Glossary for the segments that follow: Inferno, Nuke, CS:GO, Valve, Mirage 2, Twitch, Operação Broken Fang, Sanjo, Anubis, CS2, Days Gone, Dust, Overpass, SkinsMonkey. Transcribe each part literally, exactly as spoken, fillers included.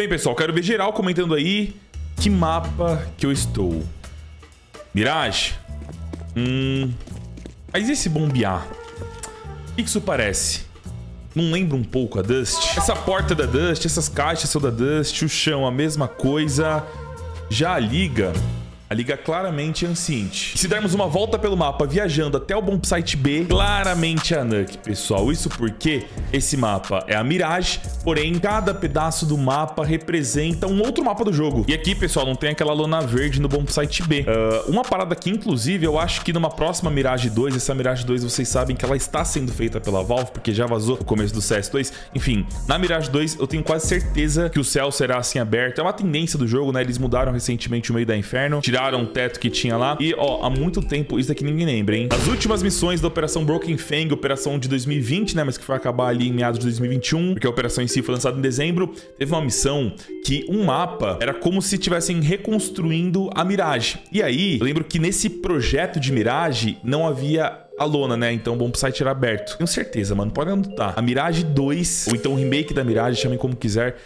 Bem, pessoal, quero ver geral comentando aí que mapa que eu estou. Mirage? Hum... Mas esse bombear? O que isso parece? Não lembra um pouco a Dust? Essa porta da Dust, essas caixas são da Dust, o chão, a mesma coisa. Já a liga... A liga claramente é anciente. Se dermos uma volta pelo mapa viajando até o bomb site B, claramente é a Nuke, pessoal. Isso porque esse mapa é a Mirage, porém cada pedaço do mapa representa um outro mapa do jogo. E aqui, pessoal, não tem aquela lona verde no bomb site B. Uh, uma parada que, inclusive, eu acho que numa próxima Mirage dois, essa Mirage dois, vocês sabem que ela está sendo feita pela Valve, porque já vazou no começo do C S dois. Enfim, na Mirage dois, eu tenho quase certeza que o céu será assim aberto. É uma tendência do jogo, né? Eles mudaram recentemente o meio da Inferno, tiraram o teto que tinha lá. E, ó, há muito tempo, isso daqui ninguém lembra, hein? As últimas missões da Operação Broken Fang, operação de dois mil e vinte, né? Mas que foi acabar ali em meados de dois mil e vinte e um, porque a operação em si foi lançada em dezembro. Teve uma missão que um mapa era como se estivessem reconstruindo a Mirage. E aí, eu lembro que nesse projeto de Mirage não havia... a lona, né? Então o bomb site era aberto. Tenho certeza, mano. Pode anotar. A Mirage dois, ou então o remake da Mirage, chamem como quiser,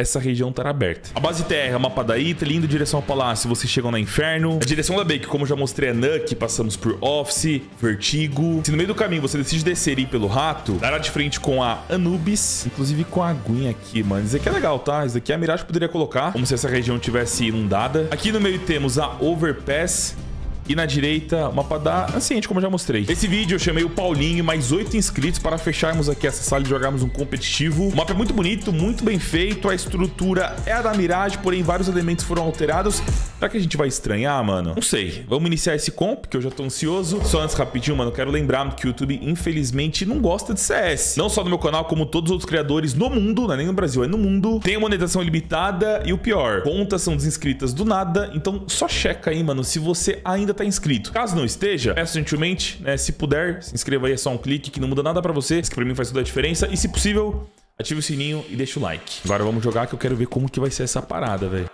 essa região estará aberta. A base terra, o mapa da Italy, indo em direção ao palácio, vocês chegam na Inferno. A direção da Bake, como já mostrei, a Nuke, passamos por Office, Vertigo. Se no meio do caminho você decide descer e ir pelo rato, dará de frente com a Anubis, inclusive com a aguinha aqui, mano. Isso aqui é legal, tá? Isso aqui a Mirage poderia colocar, como se essa região tivesse inundada. Aqui no meio temos a Overpass. E na direita, mapa da Anciente, como eu já mostrei. Esse vídeo eu chamei o Paulinho, mais oito inscritos para fecharmos aqui essa sala e jogarmos um competitivo. O mapa é muito bonito, muito bem feito. A estrutura é a da Mirage, porém vários elementos foram alterados. Será que a gente vai estranhar, mano? Não sei. Vamos iniciar esse comp, que eu já tô ansioso. Só antes, rapidinho, mano, quero lembrar que o YouTube, infelizmente, não gosta de C S. Não só no meu canal, como todos os outros criadores no mundo, não é nem no Brasil, é no mundo. Tem a monetização ilimitada e o pior, contas são desinscritas do nada. Então só checa aí, mano, se você ainda tá inscrito. Caso não esteja, peço gentilmente, né, se puder, se inscreva aí, é só um clique que não muda nada pra você. Isso que pra mim faz toda a diferença. E se possível, ative o sininho e deixa o like. Agora vamos jogar que eu quero ver como que vai ser essa parada, velho.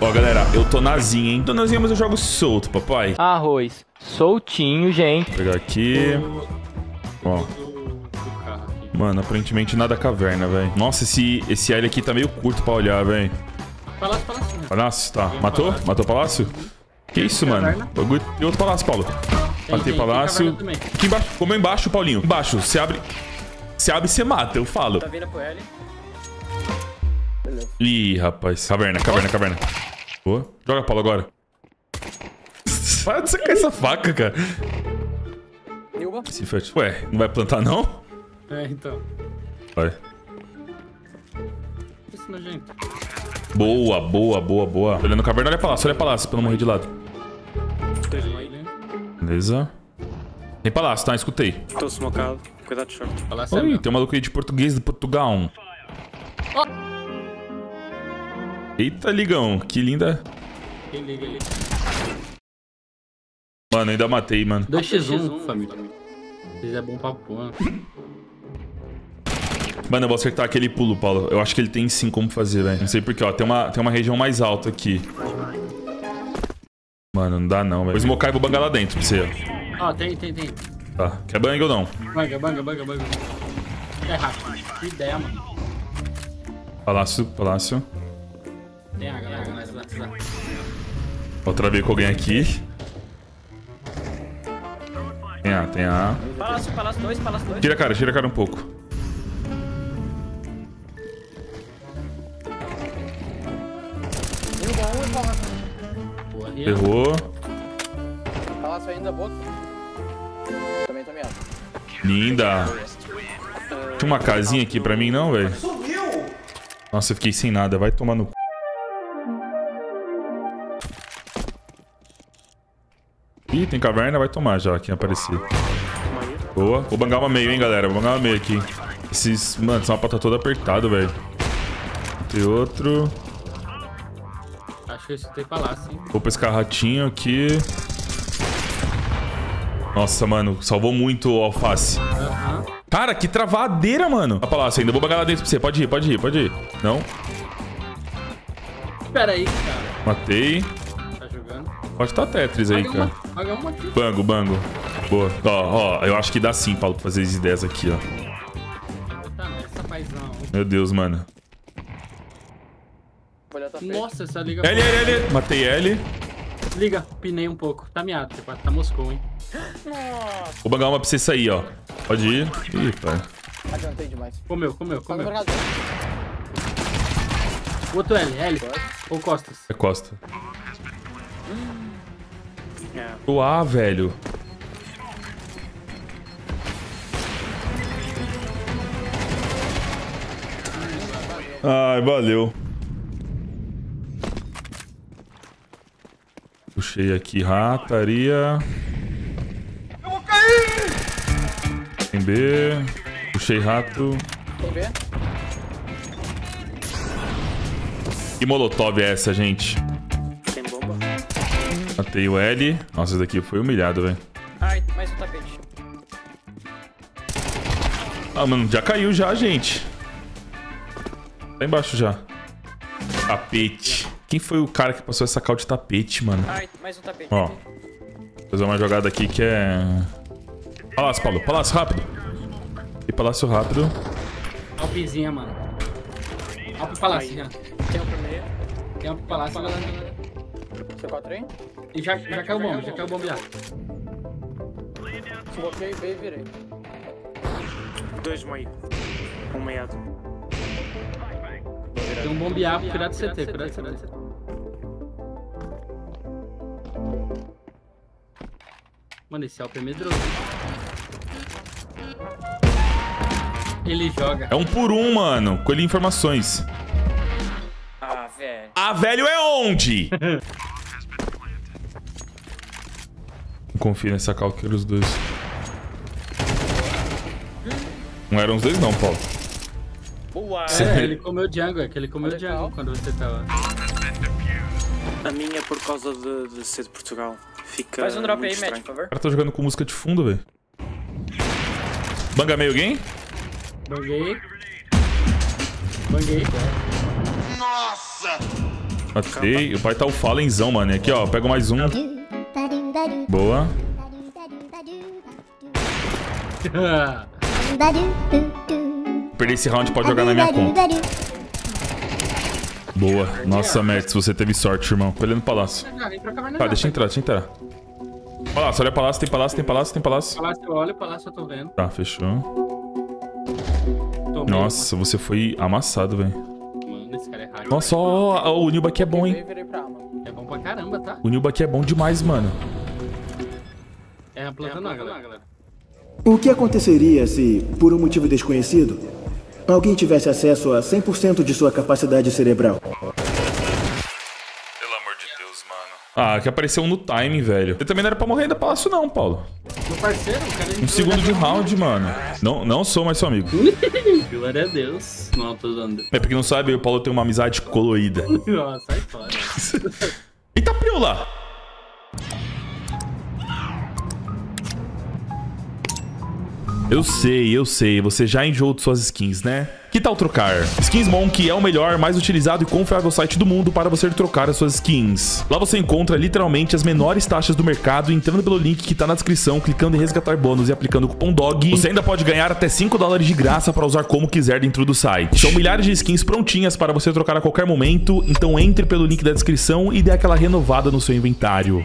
Ó, galera, eu tô nazinha, hein? Tô nazinha, mas eu jogo solto, papai. Arroz soltinho, gente. Vou pegar aqui. Ó. Mano, aparentemente nada caverna, velho. Nossa, esse, esse L aqui tá meio curto pra olhar, velho. Palácio, palácio. Palácio, tá. Matou? Matou o palácio? Que isso, mano? Tem outro palácio, Paulo. Matei palácio. Aqui embaixo. Como é embaixo, Paulinho? Embaixo. Você abre... Você abre e você mata, eu falo. Tá vindo pro L. Ih, rapaz. Caverna, caverna, caverna. Boa. Joga, Paulo, agora. Para de sacar essa faca, cara. Esse fete. Ué, não vai plantar, não? É, então. Vai. Isso, nojento. Boa, boa, boa, boa. Tô olhando caverna, olha palácio, olha palácio, pra não morrer de lado. Beleza. Tem palácio, tá? Escutei. Tô smocado. Cuidado, short. Palácio é meu. Tem um maluco aí de português do Portugal. Oh. Eita, ligão, que linda. Que liga, liga. Mano, ainda matei, mano. dois por um, família. Isso é bom pra porra. Mano, eu vou acertar aquele pulo, Paulo. Eu acho que ele tem sim como fazer, velho. Não sei porquê, ó. Tem uma, tem uma região mais alta aqui. Mano, não dá não, velho. Vou smocar e vou bangar lá dentro pra você. Ó, ah, tem, tem, tem. Tá. Quer bang ou não? Banga, banga, banga, banga. É rápido. Que ideia, mano. Palácio, palácio. Tem água, água, mais lá, lá. Vou travar com alguém aqui. Tem A, tem A. Palácio, palácio dois, palácio dois. Tira a cara, tira a cara um pouco. Errou. Palácio ainda, boa. Também tá meado. Linda. Tinha uma casinha aqui pra mim, não, velho? Nossa, eu fiquei sem nada. Vai tomar no c... Ih, tem caverna, vai tomar já, quem aparecer. Boa. Vou bangar uma meio, hein, galera. Vou bangar uma meio aqui. Esses... Mano, essa mapa tá toda apertada, velho. Tem outro. Acho que eu escutei palácio, hein. Vou pescar ratinho aqui. Nossa, mano, salvou muito o alface. Uhum. Cara, que travadeira, mano. A palácio ainda, vou bagar lá dentro pra você. Pode ir, pode ir, pode ir. Não. Pera aí, cara. Matei. Tá jogando. Pode estar Tetris aí, cara. Paga uma aqui. Bango, bango. Boa. Ó, ó, eu acho que dá sim, Paulo, pra fazer as ideias aqui, ó. Meu Deus, mano. Nossa, essa liga... L, L, L. Matei L. Liga, pinei um pouco. Tá miado, tá moscou, hein. Vou bangar uma pra você sair, ó. Pode ir. Ih, pai. Adiantei demais. Comeu, comeu, comeu. Outro L, L. Ou costas? É costa. O A, velho. Ai, valeu. Puxei aqui, rataria. Eu vou cair! Tem B. Puxei rato. Tem B. Que molotov é essa, gente? Tem bomba. Matei o L. Nossa, esse daqui foi humilhado, velho. Ai, mais um tapete. Ah, mano, já caiu já, gente. Tá embaixo já. Tapete. Yeah. Quem foi o cara que passou essa cal de tapete, mano? Ai, mais um tapete. Ó. Vou fazer uma jogada aqui que é... Palácio, Paulo. Palácio, rápido. E palácio rápido. Alpezinha, mano. Alpe palácio, já. Tem um pro meio. Tem um pro palácio. C quatro aí? E já, já caiu o bombe, já caiu o bombe já. Coloquei B e virei. Dois meio. Um meio. Tem um bombear, cuidado do C T, cuidado do C T. Mano, esse Alp é medroso. Ele joga. É um por um, mano. Colhi informações. Ah, velho. Ah, velho é onde? Não confio nessa calqueira, os dois. Não eram os dois, não, Paulo. É, ele comeu Django, é que ele comeu Django quando você tava. A minha, por causa de, de ser de Portugal, fica. Faz um drop aí, Matt, por favor. O cara tá jogando com música de fundo, velho. Banga meio alguém? Banguei. Banguei. Nossa! Matei. O pai tá o Falenzão, mano. Aqui, ó, pego mais um. Boa. Perder esse round pode jogar na minha conta. Boa. Nossa, Mertz, você teve sorte, irmão. Tô olhando o palácio. Tá, deixa eu entrar, deixa eu entrar. Palácio, olha o palácio, tem palácio, tem palácio, tem palácio. Palácio, eu olho, palácio eu tô vendo. Tá, fechou. Nossa, você foi amassado, velho. Mano, esse cara é raro. Nossa, ó, ó, o Nilba aqui é bom, hein? É bom pra caramba, tá? O Nilba aqui é bom demais, mano. É a planta não, galera. O que aconteceria se, por um motivo desconhecido, alguém tivesse acesso a cem por cento de sua capacidade cerebral? Pelo amor de Deus, mano. Ah, que apareceu um no time, velho. Você também não era pra morrer ainda palácio não, Paulo. Meu parceiro, o cara... Um segundo de round, mano. Não, não sou mais seu amigo. Glória a Deus. Não, tô zoando. É porque não sabe, o Paulo tem uma amizade colorida. Nossa, sai fora. Eita, Priola! Eu sei, eu sei, você já enjoou de suas skins, né? Que tal trocar? SkinsMonkey é o melhor, mais utilizado e confiável site do mundo para você trocar as suas skins. Lá você encontra literalmente as menores taxas do mercado, entrando pelo link que tá na descrição, clicando em resgatar bônus e aplicando o cupom D O G. Você ainda pode ganhar até cinco dólares de graça para usar como quiser dentro do site. São milhares de skins prontinhas para você trocar a qualquer momento, então entre pelo link da descrição e dê aquela renovada no seu inventário.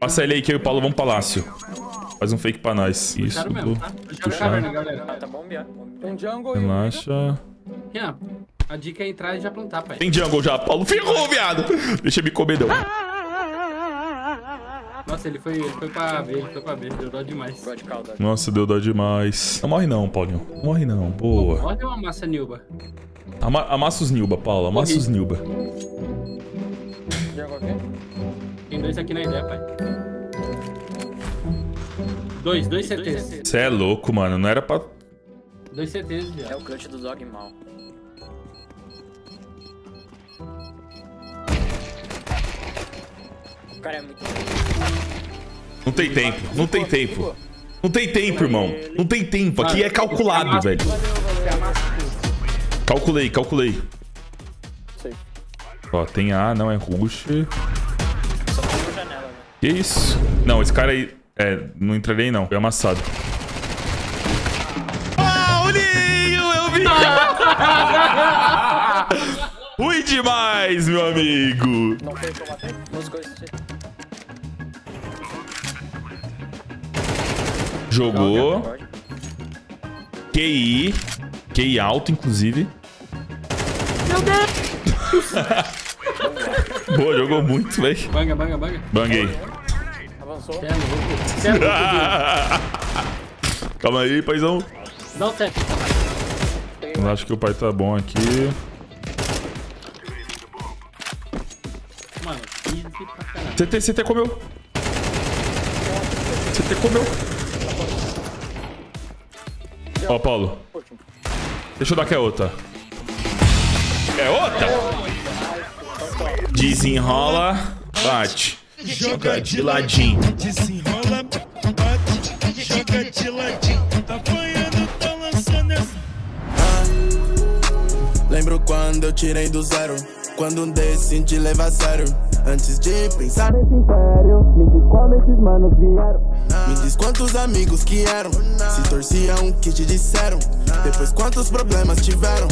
Passa ele aí que eu e o Paulo vamos pro palácio. Faz um fake pra nós. Isso, eu mesmo, tá? Puxar. Relaxa. Renan, a dica é entrar e já plantar, pai. Tem jungle já, Paulo. Ferrou, viado. Deixa eu me comer, não. Nossa, ele foi, ele foi pra B, ele foi pra B. Deu dó demais. Nossa, deu dó demais. Não morre não, Paulinho. Não morre não, boa. Morre ou amassa Nilba? Ama amassa os Nilba, Paulo. Amassa os Nilba. Jungle aqui? Tem dois aqui na ideia, pai. Dois, dois C Ts. Você é louco, mano. Não era pra... Dois C Ts, já. É o clutch do Dog mal. O cara é muito... Não tem tempo, não tem tempo. Não tem tempo, irmão. Não tem tempo. Aqui é calculado, velho. Calculei, calculei. Ó, tem A, não é rush. Que isso? Não, esse cara aí... É, não entrarei não. Foi amassado. Ah, o Ninho! Eu vi! Ruim demais, meu amigo! Não foi o que eu matei. Duas coisas. Jogou. Q I. Q I alto, inclusive. Meu Deus! Boa, jogou muito, velho. Banga, banga, banga. Banguei. Avançou. Temo, temo, temo, ah! Calma aí, paizão. Não, tempo. Eu acho que o pai tá bom aqui. Mano, easy pra caralho. C T, C T comeu. C T comeu. Ó, oh, Paulo. Deixa eu dar que é outra. É outra? Desenrola, bate. Joga de ladinho. Desenrola, bate. Joga de ladinho. Tá apanhando, tá lançando essa. Ah, lembro quando eu tirei do zero. Quando decidi levar a sério. Antes de pensar nesse império. Me diz quando esses manos vieram. Me diz quantos amigos que eram. Se torciam, que te disseram. Depois quantos problemas tiveram.